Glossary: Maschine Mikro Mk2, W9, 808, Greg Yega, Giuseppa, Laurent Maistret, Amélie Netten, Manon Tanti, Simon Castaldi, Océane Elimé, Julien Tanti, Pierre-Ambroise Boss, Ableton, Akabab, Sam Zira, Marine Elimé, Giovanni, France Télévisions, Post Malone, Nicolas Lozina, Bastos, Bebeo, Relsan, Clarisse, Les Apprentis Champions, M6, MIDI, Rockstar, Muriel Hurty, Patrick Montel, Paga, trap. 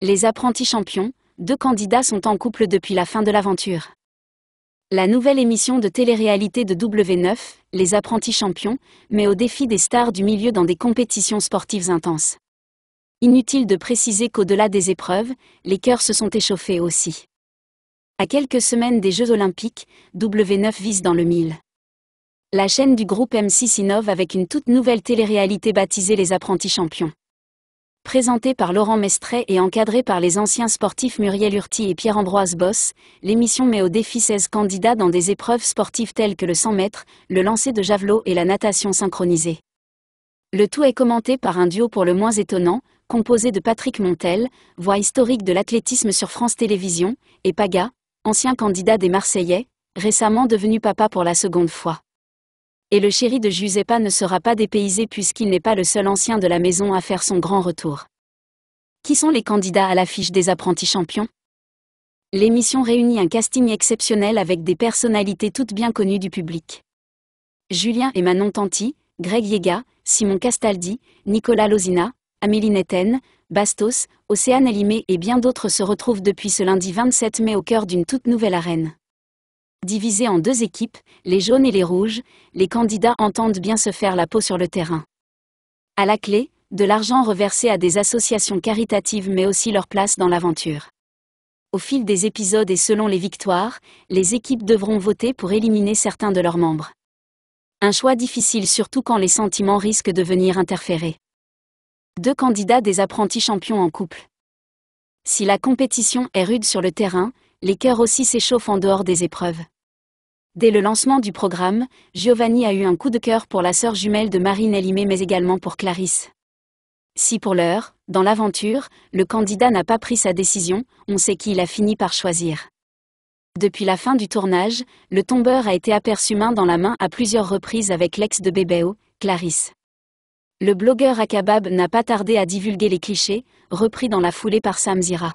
Les apprentis champions, deux candidats sont en couple depuis la fin de l'aventure. La nouvelle émission de télé-réalité de W9, Les apprentis champions, met au défi des stars du milieu dans des compétitions sportives intenses. Inutile de préciser qu'au-delà des épreuves, les cœurs se sont échauffés aussi. À quelques semaines des Jeux Olympiques, W9 vise dans le mille. La chaîne du groupe M6 innove avec une toute nouvelle télé-réalité baptisée Les apprentis champions. Présentée par Laurent Maistret et encadrée par les anciens sportifs Muriel Hurty et Pierre-Ambroise Boss, l'émission met au défi 16 candidats dans des épreuves sportives telles que le 100 mètres, le lancer de javelot et la natation synchronisée. Le tout est commenté par un duo pour le moins étonnant, composé de Patrick Montel, voix historique de l'athlétisme sur France Télévisions, et Paga, ancien candidat des Marseillais, récemment devenu papa pour la seconde fois. Et le chéri de Giuseppa ne sera pas dépaysé puisqu'il n'est pas le seul ancien de la maison à faire son grand retour. Qui sont les candidats à l'affiche des apprentis champions? L'émission réunit un casting exceptionnel avec des personnalités toutes bien connues du public. Julien et Manon Tanti, Greg Yega, Simon Castaldi, Nicolas Lozina, Amélie Netten, Bastos, Océane Elimé et bien d'autres se retrouvent depuis ce lundi 27 mai au cœur d'une toute nouvelle arène. Divisés en deux équipes, les jaunes et les rouges, les candidats entendent bien se faire la peau sur le terrain. À la clé, de l'argent reversé à des associations caritatives mais aussi leur place dans l'aventure. Au fil des épisodes et selon les victoires, les équipes devront voter pour éliminer certains de leurs membres. Un choix difficile surtout quand les sentiments risquent de venir interférer. Deux candidats des apprentis champions en couple. Si la compétition est rude sur le terrain, les cœurs aussi s'échauffent en dehors des épreuves. Dès le lancement du programme, Giovanni a eu un coup de cœur pour la sœur jumelle de Marine Elimé mais également pour Clarisse. Si pour l'heure, dans l'aventure, le candidat n'a pas pris sa décision, on sait qui il a fini par choisir. Depuis la fin du tournage, le tombeur a été aperçu main dans la main à plusieurs reprises avec l'ex de Bebeo, Clarisse. Le blogueur Akabab n'a pas tardé à divulguer les clichés, repris dans la foulée par Sam Zira.